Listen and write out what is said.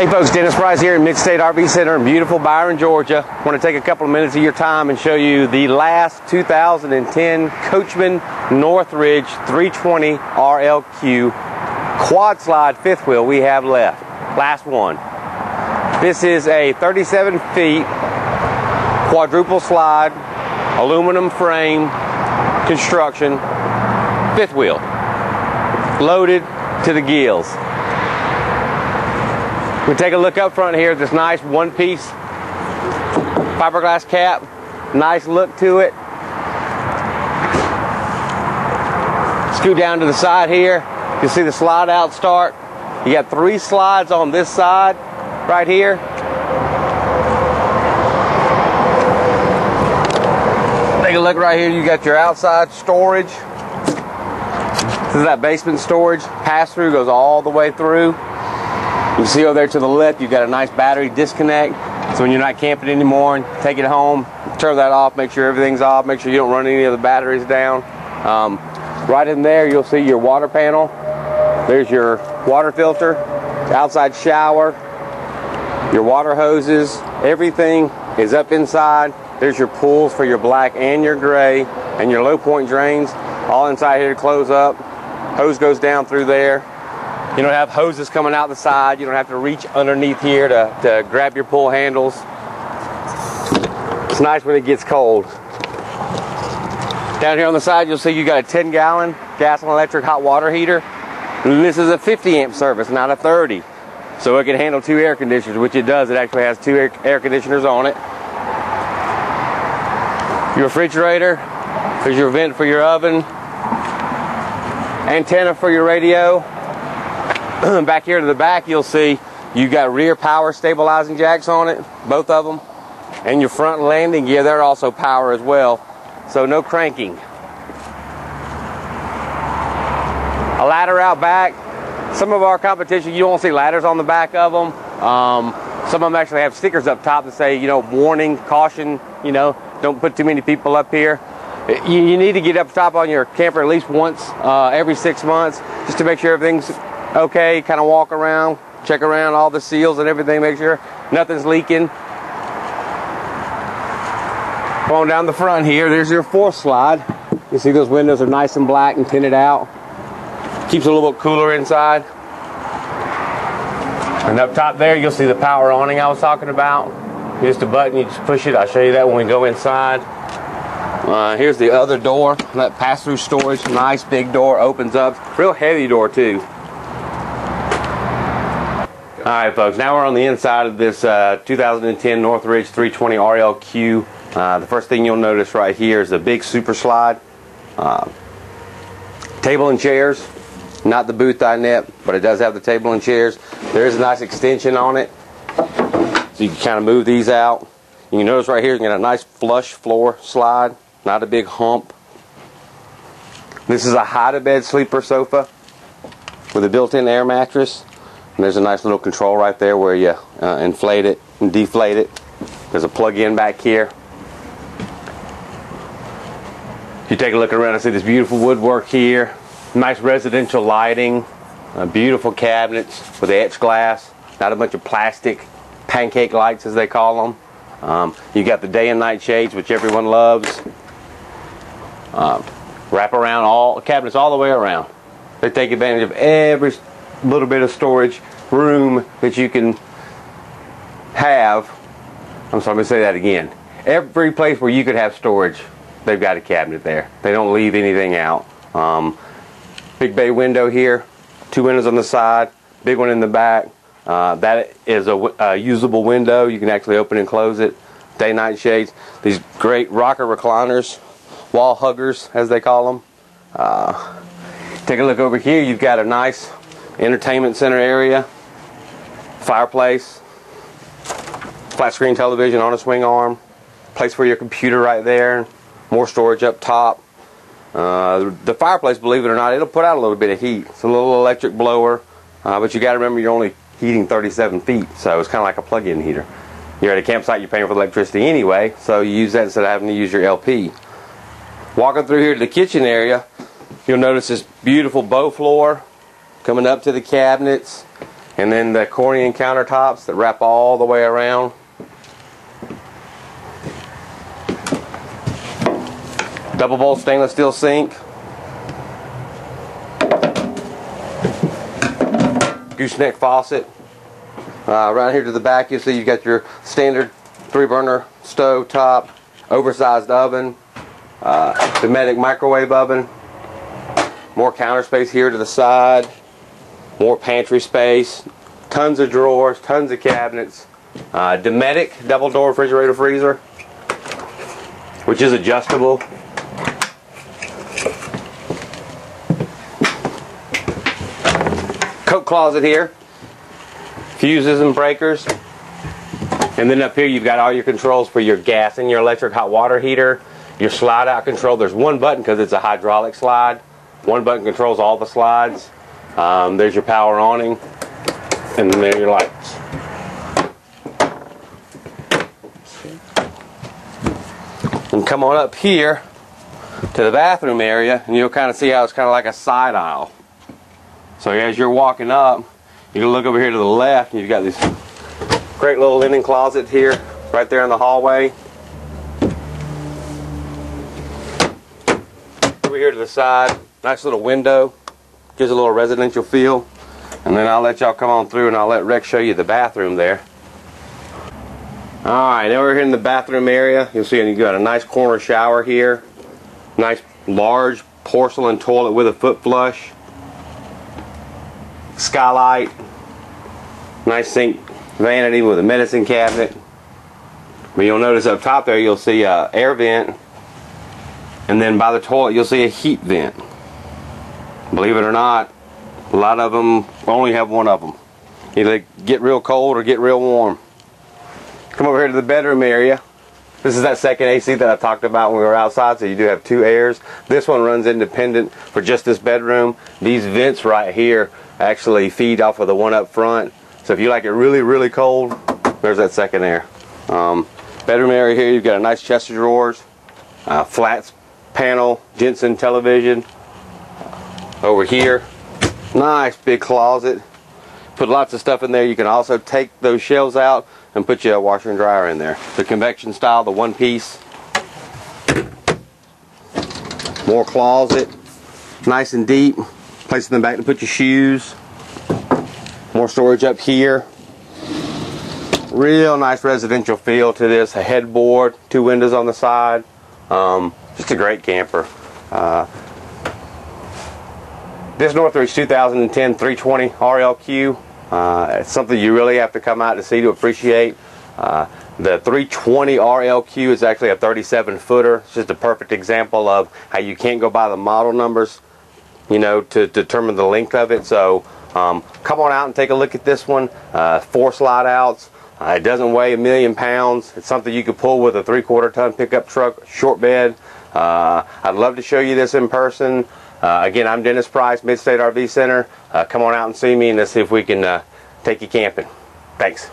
Hey folks, Dennis Price here in Mid-State RV Center in beautiful Byron, Georgia. I want to take a couple of minutes of your time and show you the last 2010 Coachmen North Ridge 320 RLQ quad slide fifth wheel we have left. Last one. This is a 37 feet quadruple slide, aluminum frame construction fifth wheel, loaded to the gills. We take a look up front here at this nice one-piece fiberglass cap. Nice look to it. Scoot down to the side here. You'll see the slide out start. You got three slides on this side right here. Take a look right here. You got your outside storage. This is that basement storage. Pass-through goes all the way through. You see over there to the left, you've got a nice battery disconnect. So when you're not camping anymore, and take it home, turn that off, make sure everything's off, make sure you don't run any of the batteries down. Right in there, you'll see your water panel. There's your water filter, outside shower, your water hoses. Everything is up inside. There's your pools for your black and your gray, and your low point drains, all inside here to close up. Hose goes down through there. You don't have hoses coming out the side. You don't have to reach underneath here to grab your pull handles. It's nice when it gets cold. Down here on the side, you'll see you got a 10-gallon gas and electric hot water heater. And this is a 50-amp service, not a 30. So it can handle two air conditioners, which it does. It actually has two air conditioners on it. Your refrigerator. There's your vent for your oven. Antenna for your radio. Back here to the back, you'll see you got rear power stabilizing jacks on it, both of them, and your front landing gear. They're also power as well, so no cranking. A ladder out back. Some of our competition, you won't see ladders on the back of them. Some of them actually have stickers up top that say, you know, warning, caution, you know, don't put too many people up here. You need to get up top on your camper at least once every 6 months just to make sure everything's okay. Kind of walk around, check around all the seals and everything, make sure nothing's leaking. Come on down the front here, there's your fourth slide. You see those windows are nice and black and tinted out. Keeps it a little bit cooler inside. And up top there, you'll see the power awning I was talking about. Here's the button, you just push it. I'll show you that when we go inside. Here's the other door, that pass-through storage, nice big door, opens up. Real heavy door too. All right, folks, now we're on the inside of this 2010 North Ridge 320 RLQ. The first thing you'll notice right here is a big super slide. Table and chairs, not the booth dinette, but it does have the table and chairs. There is a nice extension on it, so you can kind of move these out. You can notice right here, you got a nice flush floor slide, not a big hump. This is a hide-to-bed sleeper sofa with a built-in air mattress. And there's a nice little control right there where you inflate it and deflate it. There's a plug-in back here. You take a look around and see this beautiful woodwork here. Nice residential lighting, beautiful cabinets with etched glass. Not a bunch of plastic pancake lights as they call them. You got the day and night shades, which everyone loves. Wrap around all cabinets all the way around. They take advantage of every little bit of storage room that you can have. I'm sorry, I'm going to say that again. Every place where you could have storage, they've got a cabinet there. They don't leave anything out. Big bay window here, two windows on the side, big one in the back. That is a usable window. You can actually open and close it. Day-night shades. These great rocker recliners, wall huggers as they call them. Take a look over here. You've got a nice entertainment center area, fireplace, flat screen television on a swing arm, place for your computer right there, more storage up top. The fireplace, believe it or not, it'll put out a little bit of heat. It's a little electric blower, but you got to remember you're only heating 37 feet, so it's kind of like a plug-in heater. You're at a campsite, you're paying for electricity anyway, so you use that instead of having to use your LP. Walking through here to the kitchen area, you'll notice this beautiful bow floor, coming up to the cabinets, And then the Corian countertops that wrap all the way around. Double bowl stainless steel sink. Gooseneck faucet. Right here to the back, you'll see you've got your standard 3-burner stove top, oversized oven, Dometic microwave oven, more counter space here to the side, more pantry space, tons of drawers, tons of cabinets, Dometic double door refrigerator freezer, which is adjustable. Coat closet here, fuses and breakers. And then up here you've got all your controls for your gas and your electric hot water heater, your slide out control. There's one button because it's a hydraulic slide. One button controls all the slides. There's your power awning, and there are your lights. And come on up here to the bathroom area and you'll kind of see how it's kind of like a side aisle. So as you're walking up, you can look over here to the left and you've got these great little linen closet here, right there in the hallway. Over here to the side, nice little window, gives a little residential feel. And then I'll let y'all come on through and I'll let Rex show you the bathroom there. Alright, now we're here in the bathroom area. You'll see you've got a nice corner shower here, nice large porcelain toilet with a foot flush, skylight, nice sink. Vanity with a medicine cabinet. But you'll notice up top there you'll see an air vent, and then by the toilet you'll see a heat vent. Believe it or not, a lot of them only have one of them. Either get real cold or get real warm. Come over here to the bedroom area. This is that second AC that I talked about when we were outside, so you do have two airs. This one runs independent for just this bedroom. These vents right here actually feed off of the one up front. So if you like it really, really cold, there's that second air. Bedroom area here, you've got a nice chest of drawers, flats panel, Jensen television. Over here, nice big closet. Put lots of stuff in there. You can also take those shelves out and put your washer and dryer in there. The convection style, the one piece. More closet, nice and deep. Place in the back to put your shoes. More storage up here. Real nice residential feel to this. A headboard, two windows on the side. Just a great camper. This North Ridge 2010 320 RLQ. It's something you really have to come out to see to appreciate. The 320 RLQ is actually a 37-footer. It's just a perfect example of how you can't go by the model numbers, you know, to determine the length of it. So come on out and take a look at this one. 4 slide outs. It doesn't weigh 1,000,000 pounds. It's something you could pull with a 3/4 ton pickup truck, short bed. I'd love to show you this in person. Again, I'm Dennis Price, Mid-State RV Center. Come on out and see me and let's see if we can take you camping. Thanks.